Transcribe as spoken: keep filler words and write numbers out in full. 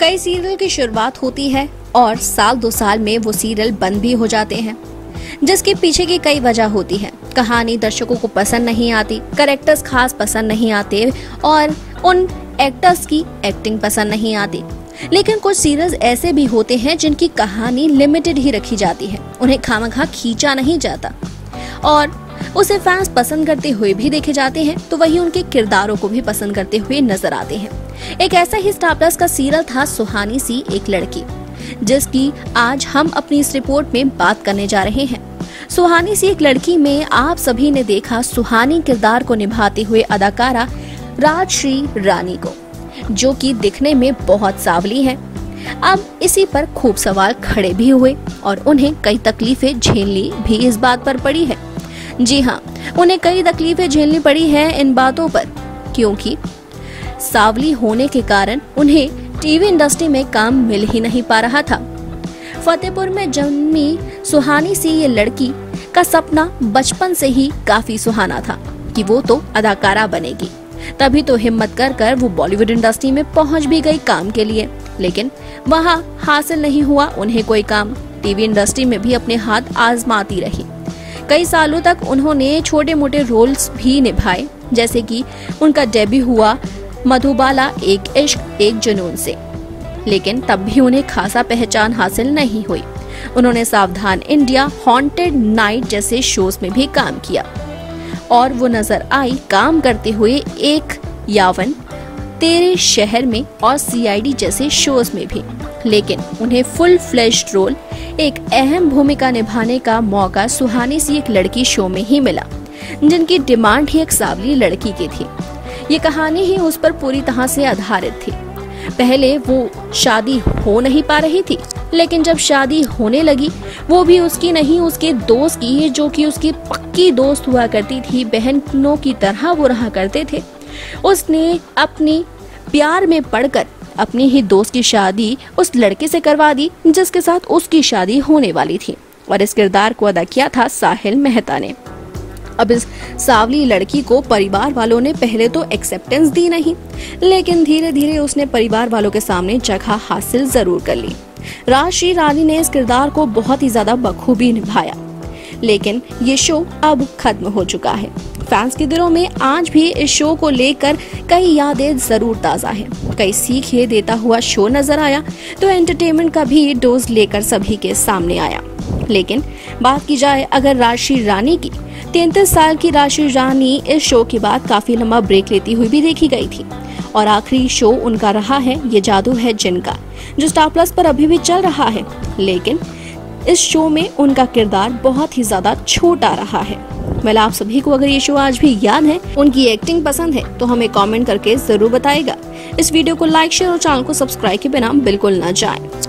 कई सीरियल की शुरुआत होती है और साल दो साल में वो सीरियल बंद भी हो जाते हैं, जिसके पीछे की कई वजह होती है। कहानी दर्शकों को पसंद नहीं आती, कैरेक्टर्स खास पसंद नहीं आते और उन एक्टर्स की एक्टिंग पसंद नहीं आती। लेकिन कुछ सीरियल ऐसे भी होते हैं जिनकी कहानी लिमिटेड ही रखी जाती है, उन्हें खामखा खींचा नहीं जाता और उसे फैंस पसंद करते हुए भी देखे जाते हैं, तो वही उनके किरदारों को भी पसंद करते हुए नजर आते हैं। एक ऐसा ही स्टार प्लस का सीरियल था सुहानी सी एक लड़की, जिसकी आज हम अपनी इस रिपोर्ट में बात करने जा रहे हैं। सुहानी सी एक लड़की में आप सभी ने देखा सुहानी किरदार को निभाते हुए अदाकारा राजश्री रानी को, जो कि दिखने में बहुत सांवली है। अब इसी पर खूब सवाल खड़े भी हुए और उन्हें कई तकलीफें झेलनी भी इस बात पर पड़ी है। जी हाँ, उन्हें कई तकलीफें झेलनी पड़ी हैं इन बातों पर, क्योंकि सांवली होने के कारण उन्हें टीवी इंडस्ट्री में काम मिल ही नहीं पा रहा था। फतेहपुर में जन्मी सुहानी सी ये लड़की का सपना बचपन से ही काफी सुहाना था कि वो तो अदाकारा बनेगी। तभी तो हिम्मत कर कर वो बॉलीवुड इंडस्ट्री में पहुंच भी गई काम के लिए, लेकिन वहाँ हासिल नहीं हुआ उन्हें कोई काम। टीवी इंडस्ट्री में भी अपने हाथ आजमाती रही। कई सालों तक उन्होंने छोटे मोटे रोल्स भी निभाए, जैसे कि उनका डेब्यू हुआ मधुबाला एक इश्क एक जुनून से, लेकिन तब भी उन्हें खासा पहचान हासिल नहीं हुई। उन्होंने सावधान इंडिया, हॉन्टेड नाइट जैसे शोज में भी काम किया और वो नजर आई काम करते हुए एक यावन, तेरे शहर में और सी आई डी जैसे शोज में भी, लेकिन उन्हें फुल फ्लेश्ड रोल, एक अहम भूमिका निभाने का मौका सुहानी सी एक लड़की शो में ही मिला, जिनकी डिमांड ही एक सांवली लड़की की थी। ये कहानी ही उस पर पूरी तरह से आधारित थी। पहले वो शादी हो नहीं पा रही थी, लेकिन जब शादी होने लगी, वो भी उसकी नहीं उसके दोस्त की, जो कि उसकी पक्की दोस्त हुआ करती थी, बहनों की तरह वो रहा करते थे। उसने अपने प्यार में पड़कर अपनी ही दोस्त की शादी उस लड़के से करवा दी जिसके साथ उसकी शादी होने वाली थी, और इस किरदार को अदा किया था साहिल मेहता ने। अब इस सांवली लड़की को परिवार वालों ने पहले तो एक्सेप्टेंस दी नहीं, लेकिन धीरे धीरे उसने परिवार वालों के सामने जगह हासिल जरूर कर ली। राजश्री रानी ने इस किरदार को बहुत ही ज्यादा बखूबी निभाया, लेकिन ये शो अब खत्म हो चुका है। फैंस के दिलों में आज भी इस शो को लेकर कई यादें जरूर ताजा हैं, कई सीखें देता हुआ शो नजर आया, तो एंटरटेनमेंट का भी डोज लेकर सभी के सामने आया। लेकिन बात की जाए अगर राजश्री रानी की, तैंतीस साल की राजश्री रानी इस शो के बाद काफी लंबा ब्रेक लेती हुई भी देखी गई थी, और आखिरी शो उनका रहा है ये जादू है जिनका, जो स्टार प्लस पर अभी भी चल रहा है। लेकिन इस शो में उनका किरदार बहुत ही ज्यादा छोटा रहा है। वैसे आप सभी को अगर ये शो आज भी याद है, उनकी एक्टिंग पसंद है, तो हमें कमेंट करके जरूर बताएगा। इस वीडियो को लाइक, शेयर और चैनल को सब्सक्राइब के बिना बिल्कुल ना जाए।